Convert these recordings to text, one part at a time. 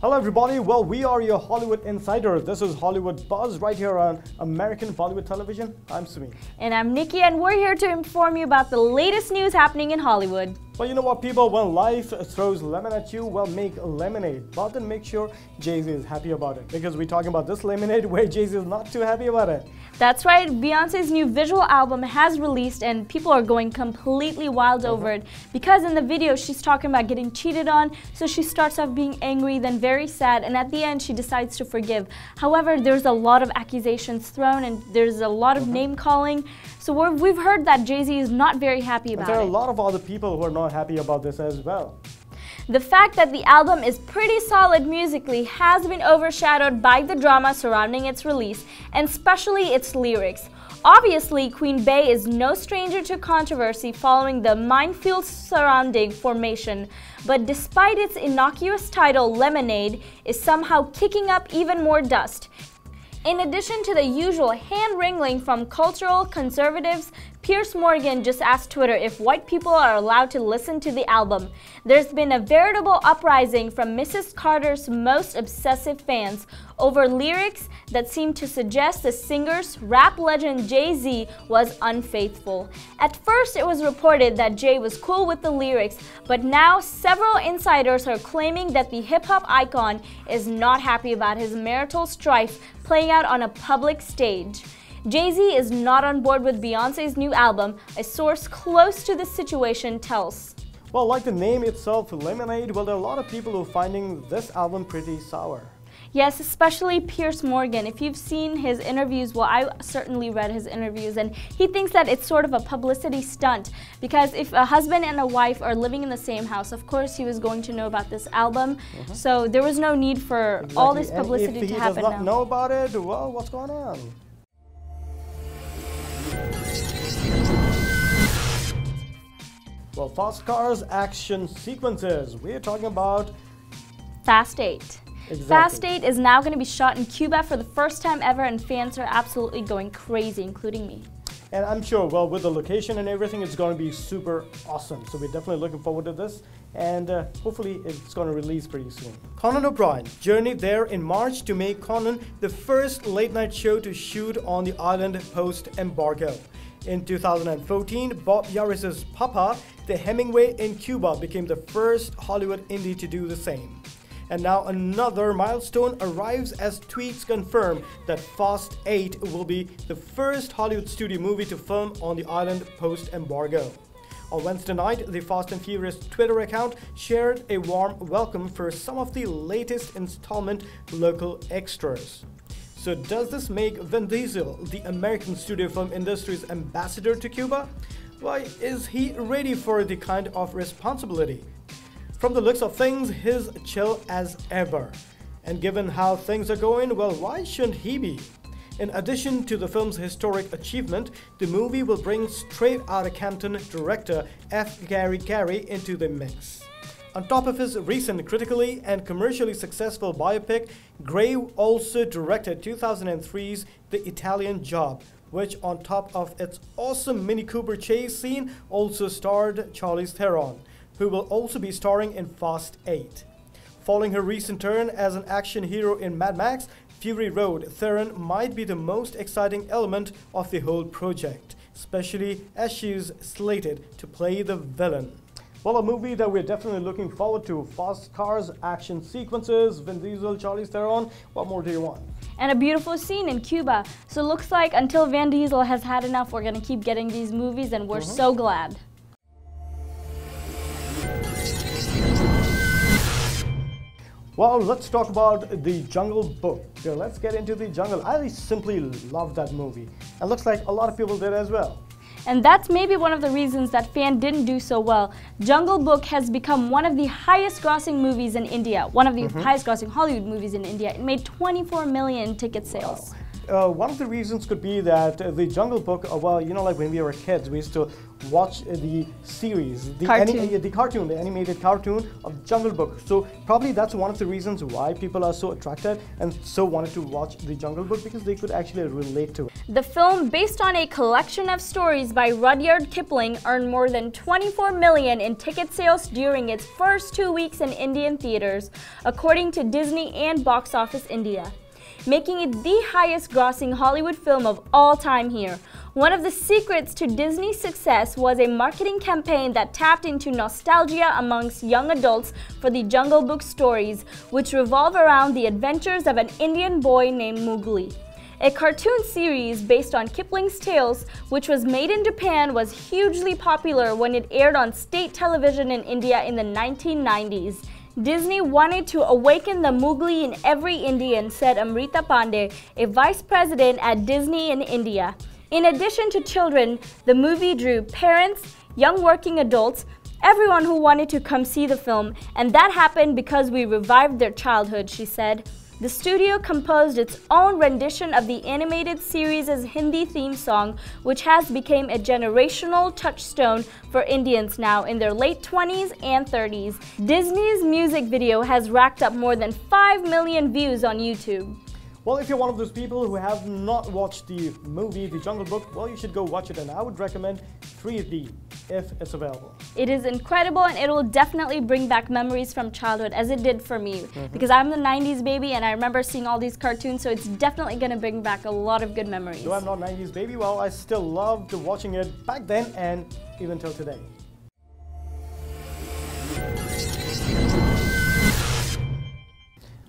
Hello everybody, well we are your Hollywood Insider. This is Hollywood Buzz right here on American Bollywood Television. I'm Sumit. And I'm Nikki, and we're here to inform you about the latest news happening in Hollywood. Well, you know what people, when life throws lemon at you, well make lemonade. But then make sure Jay-Z is happy about it, because we're talking about this lemonade where Jay-Z is not too happy about it. That's right, Beyonce's new visual album has released and people are going completely wild over it, because in the video she's talking about getting cheated on, so she starts off being angry, then very sad, and at the end she decides to forgive. However, there's a lot of accusations thrown and there's a lot of name calling. So we've heard that Jay-Z is not very happy about it. There are a lot of other people who are not happy about this as well. The fact that the album is pretty solid musically has been overshadowed by the drama surrounding its release, and especially its lyrics. Obviously, Queen Bey is no stranger to controversy following the minefield surrounding formation, but despite its innocuous title, Lemonade is somehow kicking up even more dust. In addition to the usual hand-wringing from cultural conservatives, Piers Morgan just asked Twitter if white people are allowed to listen to the album. There's been a veritable uprising from Mrs. Carter's most obsessive fans over lyrics that seem to suggest the singer's rap legend Jay-Z was unfaithful. At first, it was reported that Jay was cool with the lyrics, but now several insiders are claiming that the hip-hop icon is not happy about his marital strife playing out on a public stage. Jay-Z is not on board with Beyoncé's new album, a source close to the situation tells. Well, like the name itself, Lemonade, well, there are a lot of people who are finding this album pretty sour. Yes, especially Piers Morgan. If you've seen his interviews, well, I certainly read his interviews, and he thinks that it's sort of a publicity stunt, because if a husband and a wife are living in the same house, of course he was going to know about this album, so there was no need for all this publicity to happen now. If he does not know about it, well, what's going on? Well, fast cars, action sequences. We're talking about Fast 8. Exactly. Fast 8 is now going to be shot in Cuba for the first time ever, and fans are absolutely going crazy, including me. And I'm sure, well, with the location and everything, it's going to be super awesome. So we're definitely looking forward to this, and hopefully it's going to release pretty soon. Conan O'Brien journeyed there in March to make Conan the first late-night show to shoot on the island post-embargo. In 2014, Bob Yarris's Papa, the Hemingway in Cuba, became the first Hollywood indie to do the same. And now another milestone arrives as tweets confirm that Fast 8 will be the first Hollywood studio movie to film on the island post-embargo. On Wednesday night, the Fast and Furious Twitter account shared a warm welcome for some of the latest installment local extras. So does this make Vin Diesel the American studio film industry's ambassador to Cuba? Why, is he ready for the kind of responsibility? From the looks of things, he's chill as ever. And given how things are going, well, why shouldn't he be? In addition to the film's historic achievement, the movie will bring Straight Outta Compton director F. Gary Gray into the mix. On top of his recent critically and commercially successful biopic, Gray also directed 2003's The Italian Job, which on top of its awesome Mini Cooper chase scene also starred Charlize Theron, who will also be starring in Fast 8. Following her recent turn as an action hero in Mad Max Fury Road, Theron might be the most exciting element of the whole project, especially as she's slated to play the villain. Well, a movie that we're definitely looking forward to. Fast cars, action sequences, Vin Diesel, Charlize Theron, what more do you want? And a beautiful scene in Cuba. So looks like until Vin Diesel has had enough, we're gonna keep getting these movies, and we're so glad. Well, let's talk about The Jungle Book. So let's get into The Jungle. I simply love that movie. And looks like a lot of people did as well. And that's maybe one of the reasons that fan didn't do so well. Jungle Book has become one of the highest grossing movies in India. One of the highest grossing Hollywood movies in India. It made 24 million ticket sales. Wow. One of the reasons could be that The Jungle Book, well, you know, like when we were kids, we used to watch the series, the animated cartoon of Jungle Book. So probably that's one of the reasons why people are so attracted and so wanted to watch The Jungle Book, because they could actually relate to it. The film, based on a collection of stories by Rudyard Kipling, earned more than $24 million in ticket sales during its first 2 weeks in Indian theaters, according to Disney and Box Office India, making it the highest-grossing Hollywood film of all time here. One of the secrets to Disney's success was a marketing campaign that tapped into nostalgia amongst young adults for the Jungle Book stories, which revolve around the adventures of an Indian boy named Mowgli. A cartoon series based on Kipling's tales, which was made in Japan, was hugely popular when it aired on state television in India in the 1990s. Disney wanted to awaken the Mowgli in every Indian, said Amrita Pandey, a vice president at Disney in India. In addition to children, the movie drew parents, young working adults, everyone who wanted to come see the film, and that happened because we revived their childhood, she said. The studio composed its own rendition of the animated series' Hindi theme song, which has become a generational touchstone for Indians now in their late 20s and 30s. Disney's music video has racked up more than 5 million views on YouTube. Well, if you're one of those people who have not watched the movie The Jungle Book, well, you should go watch it, and I would recommend 3D. If it's available. It is incredible, and it will definitely bring back memories from childhood, as it did for me. Because I'm the 90s baby and I remember seeing all these cartoons, so it's definitely going to bring back a lot of good memories. Though I'm not 90s baby, well, I still loved watching it back then and even till today.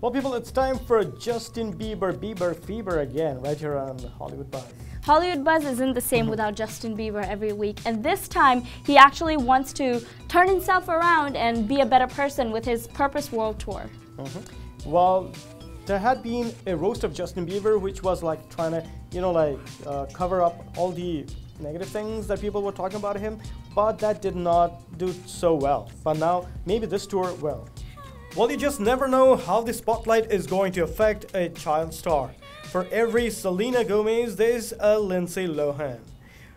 Well, people, it's time for Justin Bieber fever again, right here on Hollywood Buzz. Hollywood Buzz isn't the same without Justin Bieber every week, and this time he actually wants to turn himself around and be a better person with his Purpose World Tour. Well, there had been a roast of Justin Bieber, which was like trying to, you know, like cover up all the negative things that people were talking about him, but that did not do so well. But now maybe this tour will. Well, you just never know how the spotlight is going to affect a child star. For every Selena Gomez, there's a Lindsay Lohan.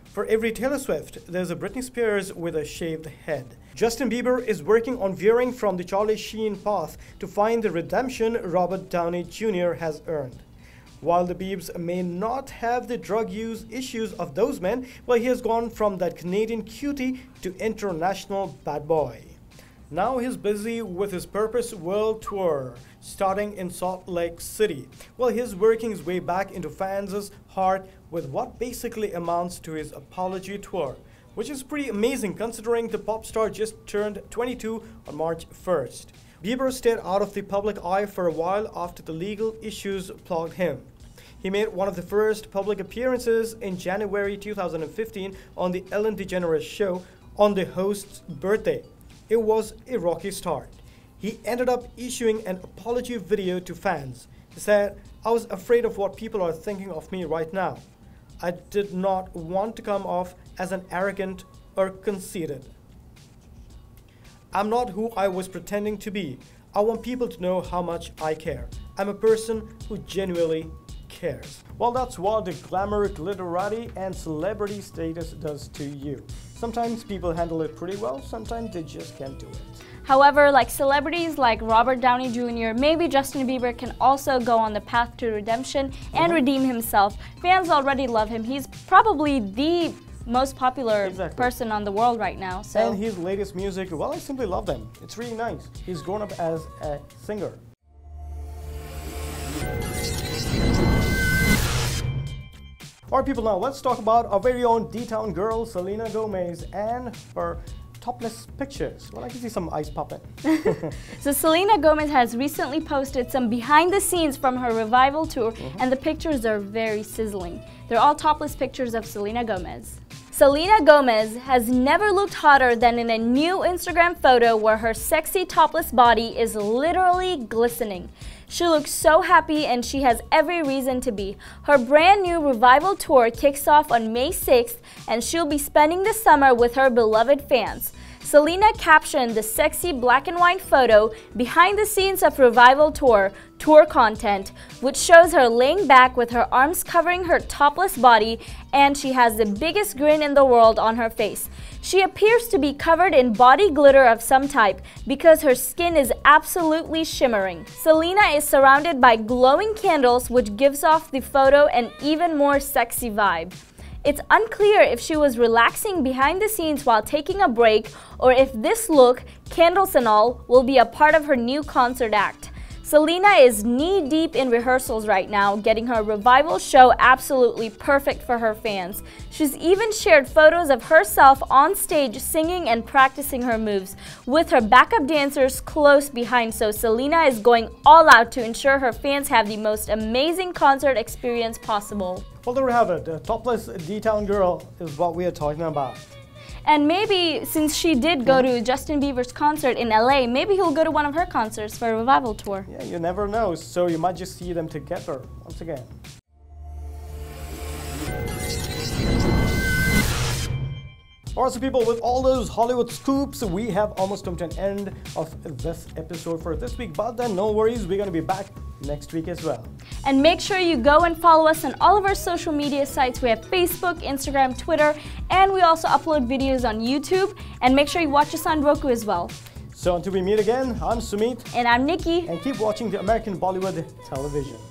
For every Taylor Swift, there's a Britney Spears with a shaved head. Justin Bieber is working on veering from the Charlie Sheen path to find the redemption Robert Downey Jr. has earned. While the Biebs may not have the drug use issues of those men, well, he has gone from that Canadian cutie to international bad boy. Now he's busy with his Purpose World Tour, starting in Salt Lake City. Well, he's working his way back into fans' heart with what basically amounts to his apology tour, which is pretty amazing considering the pop star just turned 22 on March 1st. Bieber stayed out of the public eye for a while after the legal issues plagued him. He made one of the first public appearances in January 2015 on the Ellen DeGeneres show on the host's birthday. It was a rocky start. He ended up issuing an apology video to fans. He said, "I was afraid of what people are thinking of me right now. I did not want to come off as an arrogant or conceited. I'm not who I was pretending to be. I want people to know how much I care. I'm a person who genuinely cares." Well, that's what the glamour, glitterati, and celebrity status does to you. Sometimes people handle it pretty well, sometimes they just can't do it. However, like celebrities like Robert Downey Jr., maybe Justin Bieber can also go on the path to redemption and redeem himself. Fans already love him. He's probably the most popular person on the world right now. So. And his latest music, well, I simply love them. It's really nice. He's grown up as a singer. Alright people, now let's talk about our very own D-Town girl, Selena Gomez, and her topless pictures. Well, I can see some eyes popping. So Selena Gomez has recently posted some behind the scenes from her Revival Tour, and the pictures are very sizzling. They're all topless pictures of Selena Gomez. Selena Gomez has never looked hotter than in a new Instagram photo where her sexy topless body is literally glistening. She looks so happy, and she has every reason to be. Her brand new Revival Tour kicks off on May 6th, and she'll be spending the summer with her beloved fans. Selena captioned the sexy black and white photo behind the scenes of Revival Tour content, which shows her laying back with her arms covering her topless body, and she has the biggest grin in the world on her face. She appears to be covered in body glitter of some type because her skin is absolutely shimmering. Selena is surrounded by glowing candles, which gives off the photo an even more sexy vibe. It's unclear if she was relaxing behind the scenes while taking a break, or if this look, candles and all, will be a part of her new concert act. Selena is knee-deep in rehearsals right now, getting her Revival show absolutely perfect for her fans. She's even shared photos of herself on stage singing and practicing her moves, with her backup dancers close behind, so Selena is going all out to ensure her fans have the most amazing concert experience possible. Well, there we have it. A topless D-Town girl is what we are talking about. And maybe, since she did go to Justin Bieber's concert in LA, maybe he'll go to one of her concerts for a Revival tour. Yeah, you never know, so you might just see them together once again. Alright, so people, with all those Hollywood scoops, we have almost come to an end of this episode for this week. But then, no worries, we're going to be back next week as well. And make sure you go and follow us on all of our social media sites. We have Facebook, Instagram, Twitter, and we also upload videos on YouTube. And make sure you watch us on Roku as well. So until we meet again, I'm Sumit. And I'm Nikki. And keep watching the American Bollywood television.